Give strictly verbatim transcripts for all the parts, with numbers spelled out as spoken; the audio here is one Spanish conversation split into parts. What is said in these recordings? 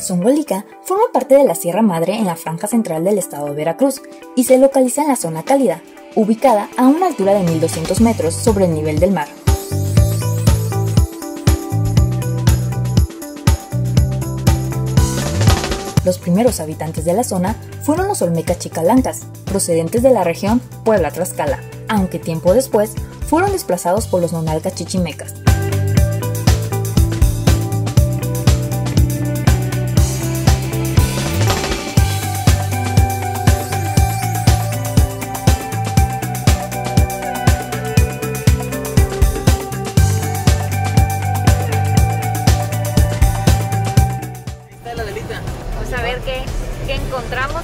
Zongolica forma parte de la Sierra Madre en la franja central del estado de Veracruz y se localiza en la zona cálida, ubicada a una altura de mil doscientos metros sobre el nivel del mar. Los primeros habitantes de la zona fueron los Olmecas Chicalancas, procedentes de la región Puebla Tlaxcala, aunque tiempo después fueron desplazados por los Nonalca Chichimecas.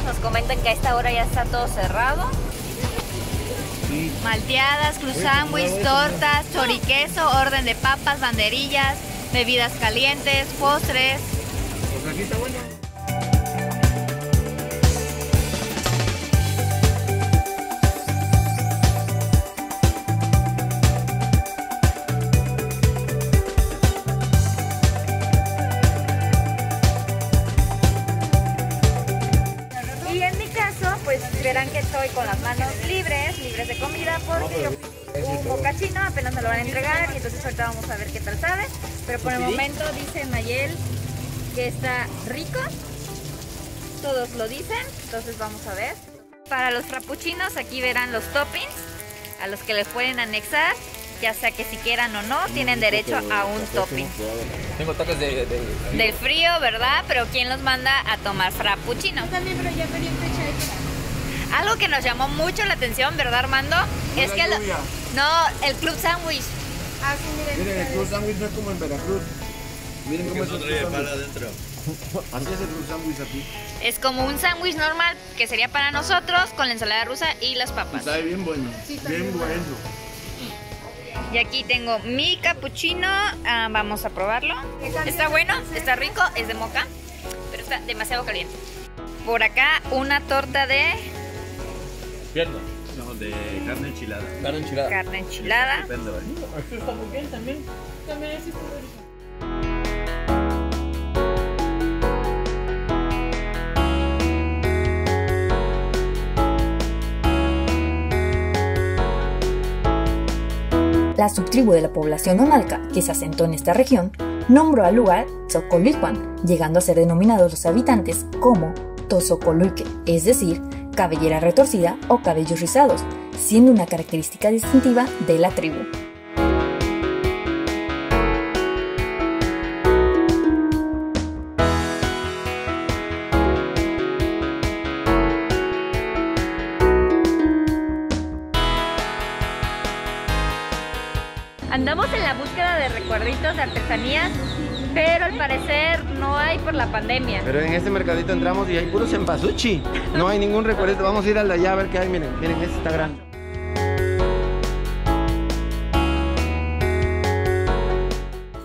Nos comentan que a esta hora ya está todo cerrado. Sí. Malteadas, cruzándwich, tortas, choriqueso, orden de papas, banderillas, bebidas calientes, postres. Pues aquí está bueno. Verán que estoy con las manos libres, libres de comida, porque yo un bocachino apenas me lo van a entregar y entonces ahorita vamos a ver qué tal sabe. Pero por el momento dice Mayel que está rico, todos lo dicen, entonces vamos a ver. Para los frappuccinos aquí verán los toppings a los que les pueden anexar, ya sea que si quieran o no, tienen derecho a un topping. Tengo toques de, de, de... del frío, ¿verdad? Pero ¿quién los manda a tomar frappuccinos? También, pero ya pedí fecha de llegada. Algo que nos llamó mucho la atención, ¿verdad, Armando? Es que lo... no, el club sándwich. Ah, sí, miren, miren el club sándwich no es como en Veracruz. Miren cómo es el club para adentro. Así es el club sándwich aquí. Es como un sándwich normal que sería para nosotros con la ensalada rusa y las papas. Sabe bien bueno, sí, bien bueno. Y aquí tengo mi cappuccino, ah, vamos a probarlo. Está bueno, está rico, es de moca, pero está demasiado caliente. Por acá una torta de... pierna. No, de carne enchilada. Carne enchilada. Carne enchilada. Depende, ¿vale? Esto está muy bien también. También es histórico. La subtribu de la población nonalca que se asentó en esta región nombró al lugar Tzocoluicuan, llegando a ser denominados los habitantes como Tzocoluique, es decir, cabellera retorcida o cabellos rizados, siendo una característica distintiva de la tribu. Andamos en la búsqueda de recuerditos de artesanías, pero al parecer no hay por la pandemia. Pero en este mercadito entramos y hay puros empazuchi. No hay ningún recuerdito. Vamos a ir al de allá a ver qué hay. Miren, miren, este está grande.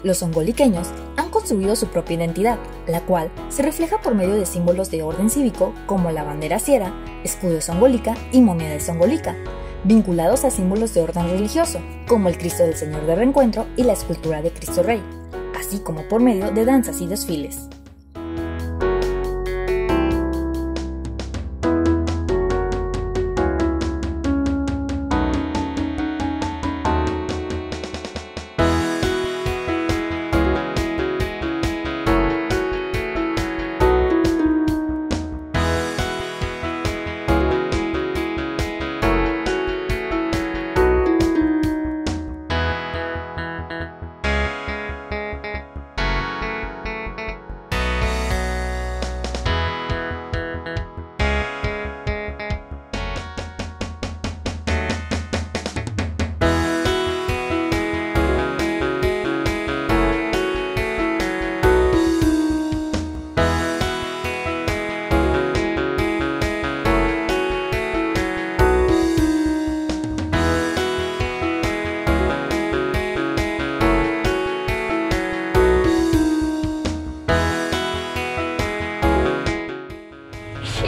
Los zongoliqueños han construido su propia identidad, la cual se refleja por medio de símbolos de orden cívico como la bandera sierra, escudo de Zongolica y moneda de Zongolica, vinculados a símbolos de orden religioso, como el Cristo del Señor de Reencuentro y la escultura de Cristo Rey, así como por medio de danzas y desfiles.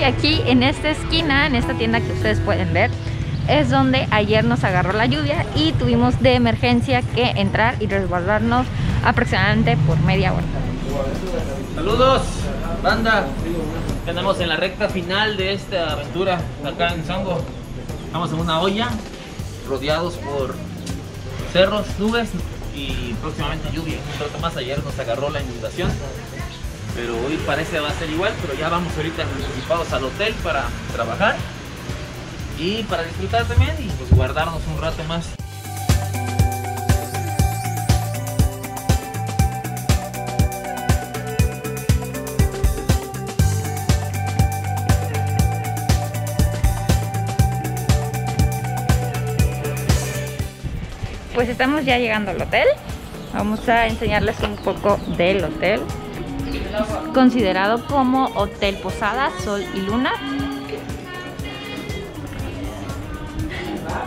Aquí en esta esquina, en esta tienda que ustedes pueden ver, es donde ayer nos agarró la lluvia y tuvimos de emergencia que entrar y resguardarnos aproximadamente por media hora. ¡Saludos! Banda, tenemos en la recta final de esta aventura acá en Zongo. Estamos en una olla, rodeados por cerros, nubes y próximamente lluvia. Un rato más, ayer nos agarró la inundación, pero hoy parece va a ser igual, pero ya vamos ahorita anticipados al hotel para trabajar y para disfrutar también y pues guardarnos un rato más. Pues estamos ya llegando al hotel. Vamos a enseñarles un poco del hotel. Es considerado como Hotel Posada Sol y Luna.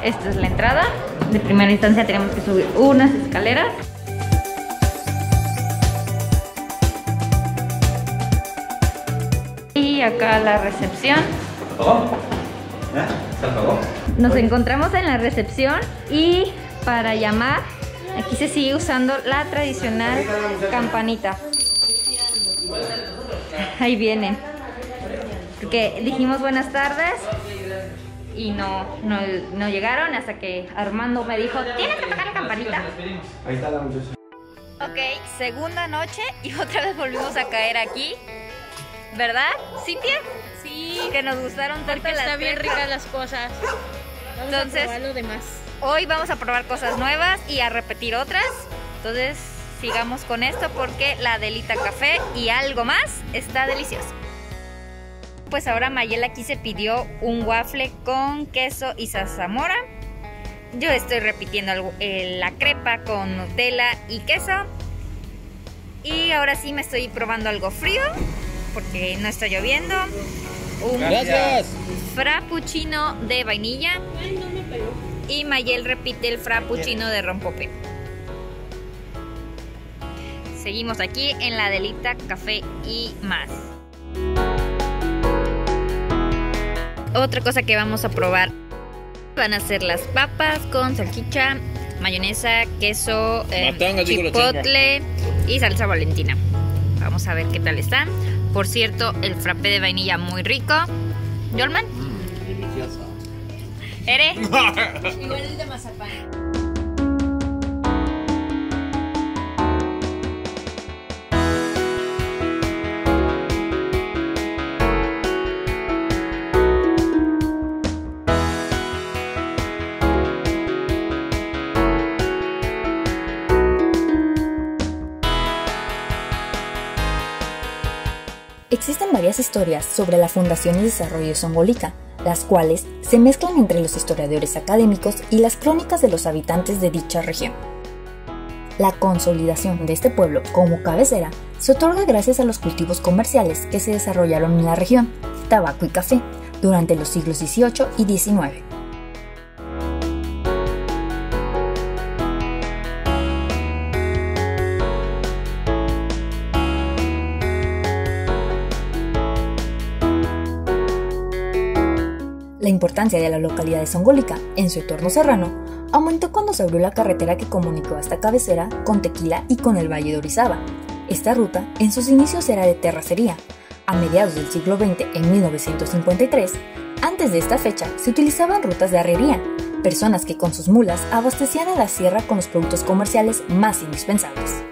Esta es la entrada. De primera instancia tenemos que subir unas escaleras. Y acá la recepción. Nos encontramos en la recepción y para llamar, aquí se sigue usando la tradicional campanita. Ahí vienen. Porque dijimos buenas tardes y no, no, no llegaron hasta que Armando me dijo, tienen que tocar la campanita. Ahí está la muchacha. Ok, segunda noche y otra vez volvimos a caer aquí, ¿verdad, Cintia? Sí. Que nos gustaron tanto porque las está bien ricas las cosas. Vamos Entonces, a probar lo demás. Hoy vamos a probar cosas nuevas y a repetir otras. Entonces sigamos con esto porque la Adelita Café y algo más está delicioso. Pues ahora Mayel aquí se pidió un waffle con queso y zazamora. Yo estoy repitiendo algo, eh, la crepa con Nutella y queso. Y ahora sí me estoy probando algo frío porque no está lloviendo. Un Gracias. Frappuccino de vainilla. Ay, no me pegó. Y Mayel repite el frappuccino de rompope. Seguimos aquí en la Adelita Café y Más. Otra cosa que vamos a probar van a ser las papas con salchicha, mayonesa, queso, eh, chipotle y salsa Valentina. Vamos a ver qué tal están. Por cierto, el frappé de vainilla muy rico. ¿Yolman? Mm, delicioso. ¿Eres? Igual el de mazapán. Existen varias historias sobre la fundación y desarrollo de Zongolica, las cuales se mezclan entre los historiadores académicos y las crónicas de los habitantes de dicha región. La consolidación de este pueblo como cabecera se otorga gracias a los cultivos comerciales que se desarrollaron en la región, tabaco y café, durante los siglos dieciocho y diecinueve. La importancia de la localidad de Zongolica en su entorno serrano aumentó cuando se abrió la carretera que comunicó esta cabecera con Tequila y con el Valle de Orizaba. Esta ruta en sus inicios era de terracería. A mediados del siglo veinte, en mil novecientos cincuenta y tres, antes de esta fecha se utilizaban rutas de arriería, personas que con sus mulas abastecían a la sierra con los productos comerciales más indispensables.